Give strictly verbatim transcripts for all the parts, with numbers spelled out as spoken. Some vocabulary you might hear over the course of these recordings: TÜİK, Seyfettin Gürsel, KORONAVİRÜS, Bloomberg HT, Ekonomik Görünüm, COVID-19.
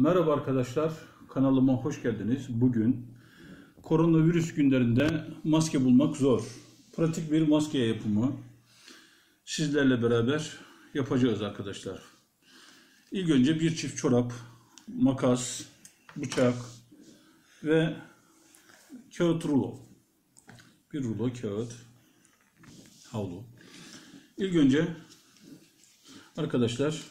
Merhaba arkadaşlar, kanalıma hoş geldiniz. Bugün koronavirüs günlerinde maske bulmak zor. Pratik bir maske yapımı sizlerle beraber yapacağız arkadaşlar. İlk önce bir çift çorap, makas, bıçak ve kağıt rulo. Bir rulo kağıt, havlu. İlk önce arkadaşlar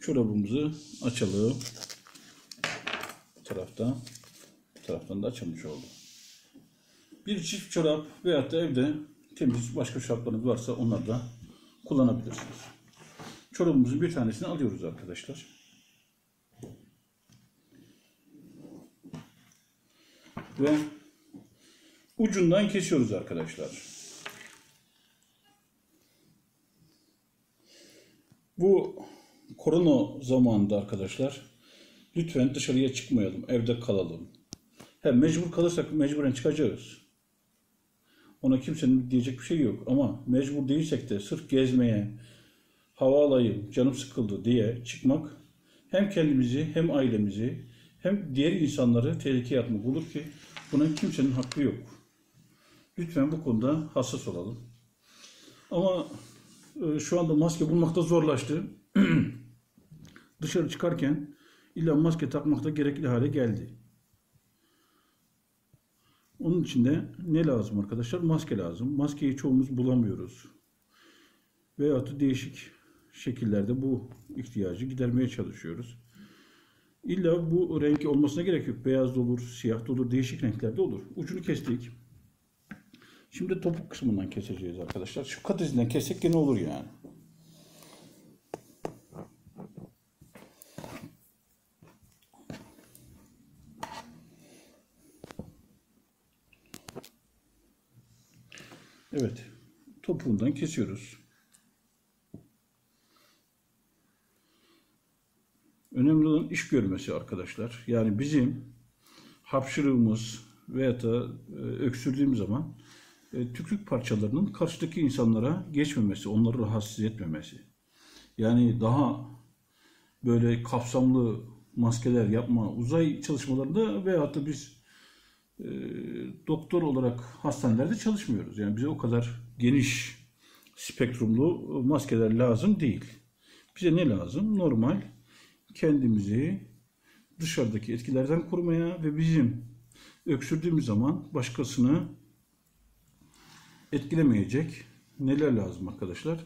çorabımızı açalım. Bu tarafta, bu taraftan da açılmış oldu. Bir çift çorap veyahut da evde temiz başka çoraplarınız varsa onları da kullanabilirsiniz. Çorabımızın bir tanesini alıyoruz arkadaşlar. Ve ucundan kesiyoruz arkadaşlar. Bu korona zamanında arkadaşlar lütfen dışarıya çıkmayalım, evde kalalım. He, mecbur kalırsak mecburen çıkacağız. Ona kimsenin diyecek bir şey yok ama mecbur değilsek de sırf gezmeye, hava alayım, canım sıkıldı diye çıkmak hem kendimizi hem ailemizi hem diğer insanları tehlikeye atmak olur ki buna kimsenin hakkı yok. Lütfen bu konuda hassas olalım. Ama e, şu anda maske bulmakta zorlaştı. Dışarı çıkarken illa maske takmak da gerekli hale geldi. Onun için de ne lazım arkadaşlar? Maske lazım. Maskeyi çoğumuz bulamıyoruz. Veyahut da değişik şekillerde bu ihtiyacı gidermeye çalışıyoruz. İlla bu renk olmasına gerek yok. Beyaz da olur, siyah da olur, değişik renklerde olur. Ucunu kestik. Şimdi topuk kısmından keseceğiz arkadaşlar. Şu kat izinden kessek gene olur yani. Evet, topuğundan kesiyoruz. Önemli olan iş görmesi arkadaşlar. Yani bizim hapşırığımız veya da öksürdüğüm zaman tükürük parçalarının karşıdaki insanlara geçmemesi, onları rahatsız etmemesi. Yani daha böyle kapsamlı maskeler yapma, uzay çalışmalarında veya da biz doktor olarak hastanelerde çalışmıyoruz. Yani bize o kadar geniş spektrumlu maskeler lazım değil. Bize ne lazım? Normal kendimizi dışarıdaki etkilerden korumaya ve bizim öksürdüğümüz zaman başkasını etkilemeyecek neler lazım arkadaşlar?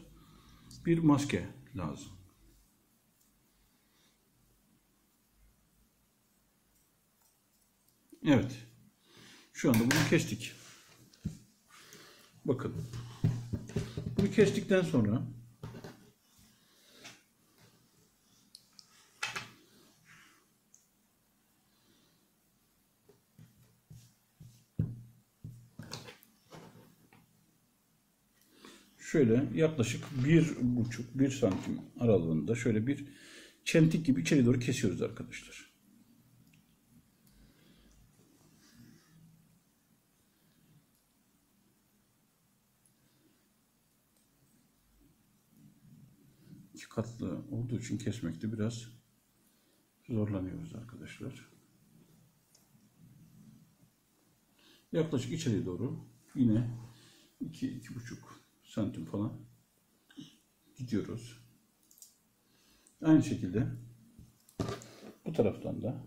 Bir maske lazım. Evet. Şu anda bunu kestik. Bakın. Bunu kestikten sonra şöyle yaklaşık bir buçuk bir santim aralığında şöyle bir çentik gibi içeri doğru kesiyoruz arkadaşlar. Katlı olduğu için kesmekte biraz zorlanıyoruz arkadaşlar. Yaklaşık içeri doğru yine iki iki buçuk santim falan gidiyoruz. Aynı şekilde bu taraftan da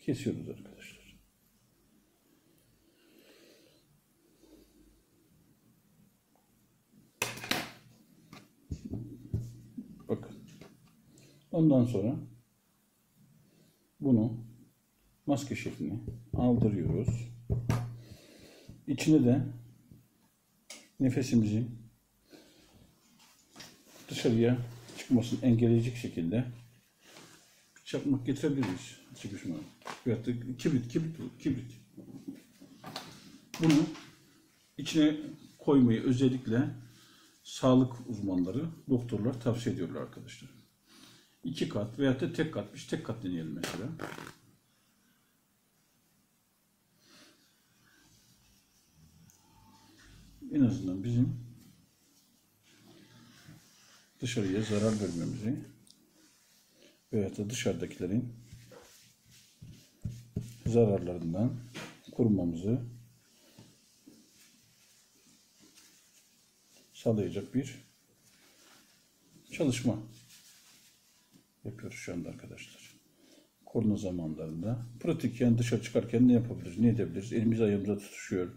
kesiyoruz arkadaşlar. Ondan sonra bunu maske şeklini aldırıyoruz. İçine de nefesimizi dışarıya çıkmasını engelleyecek şekilde çakmak getirebiliriz. Çıkışma. Veyahut da kibrit, kibrit, kibrit. Bunu içine koymayı özellikle sağlık uzmanları, doktorlar tavsiye ediyorlar arkadaşlar. İki kat veya da tek kat. Biz tek kat deneyelim mesela. en azından bizim dışarıya zarar vermemizi veyahut da dışarıdakilerin zararlarından korunmamızı sağlayacak bir çalışma yapıyoruz şu anda arkadaşlar. Korona zamanlarında pratik, yani dışarı çıkarken ne yapabiliriz, ne edebiliriz? Elimiz ayağımıza tutuşuyor.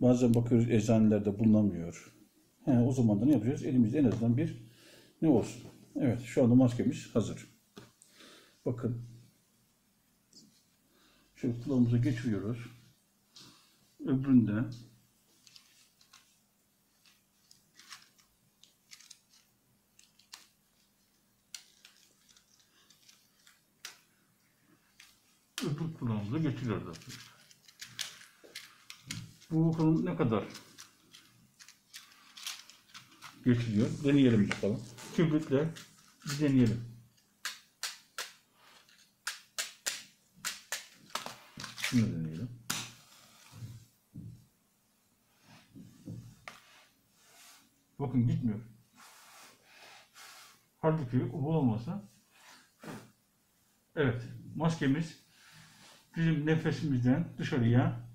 Bazen bakıyoruz eczanelerde bulunamıyor. He, o zaman da ne yapacağız? Elimizde en azından bir ne olsun? Evet, şu anda maskemiz hazır. Bakın. Şöyle kulağımıza geçiriyoruz. Öbüründe öbür kulağımıza geçiriyoruz. Bu bakalım ne kadar geçiliyor. Deneyelim bakalım. Kibritle bir deneyelim. Şunu deneyelim. Bakın gitmiyor. Halbuki bu olmasa, evet, maskemiz bizim nefesimizden dışarıya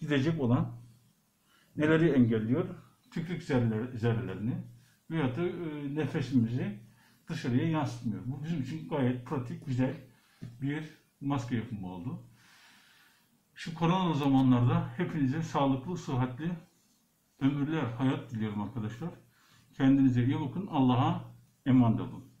gidecek olan neleri engelliyor? Tükürük zerreler, zerrelerini veyahut da e, nefesimizi dışarıya yansıtmıyor. Bu bizim için gayet pratik, güzel bir maske yapımı oldu. Şu korona zamanlarda hepinize sağlıklı, sıhhatli ömürler, hayat diliyorum arkadaşlar. Kendinize iyi bakın, Allah'a emanet olun.